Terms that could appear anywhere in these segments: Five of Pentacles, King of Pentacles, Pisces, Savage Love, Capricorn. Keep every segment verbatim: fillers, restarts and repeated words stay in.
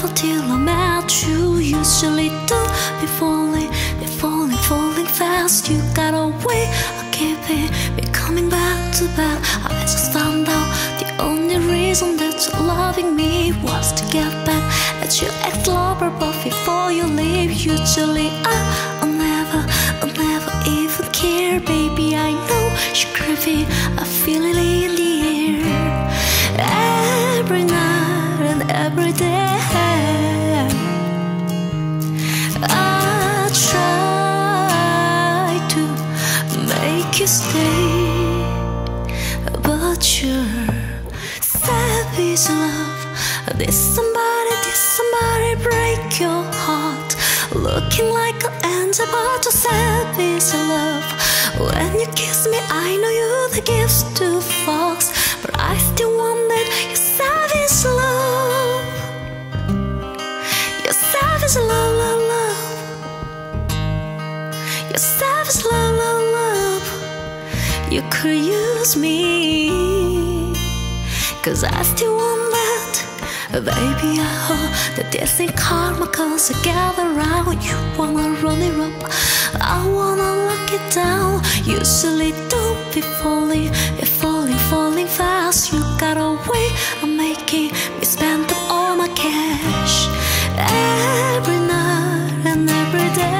travel till I met you. Usually do be falling, be falling, falling fast. You got away, I keep it, be coming back to back. I just found out the only reason that you're loving me was to get back at your ex-lover. But before you leave, usually I, I never, I never even care. Baby, I know you're creepy, I feel it in the air. Every night and every day you stay, but you're savage love. Did somebody, did somebody break your heart? Looking like an angel, but you're savage love. When you kiss me, I know you're the gift to fox, but I still want that. You're savage love, you're savage love, love, love. You're savage love, love, love. You could use me, cause I still want that. Baby, I hope that this ain't karma, cause I gather around. You wanna run it up, I wanna lock it down. Usually don't be falling, be falling, falling fast. You got a way of making me spend up all my cash. Every night and every day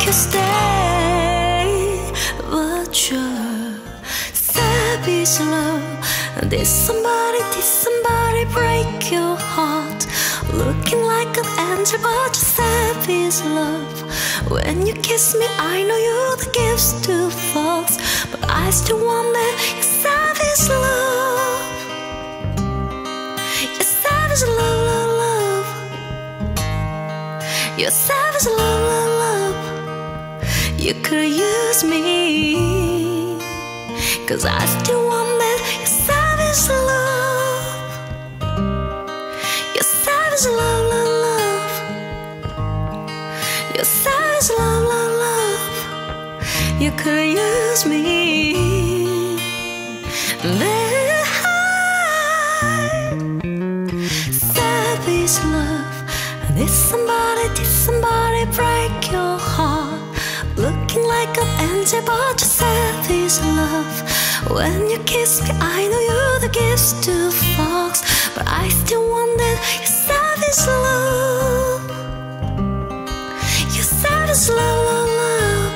I stay, but you're savage love. Did somebody, did somebody break your heart? Looking like an angel, but you're savage love. When you kiss me, I know you're the gift to fox, but I still want that. You're savage love, you're savage love, love, love. You're savage love, love, love. You could use me, cause I still want that. Your savage love, your savage love, love, love. Your savage love, love, love. You could use me. Savage love. Did somebody, did somebody break your heart? Looking like an angel, but you're savage love. When you kiss me, I know you're the gift to fox, but I still want that. You're savage love, you're savage love, love, love.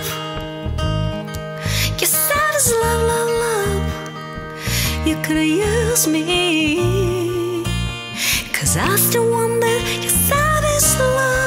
You're savage love, love, love. You could use me, cause I still want that. You're savage love.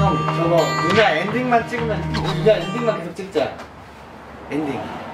형 저거 누나 엔딩만 찍으면 누나 엔딩만 계속 찍자 엔딩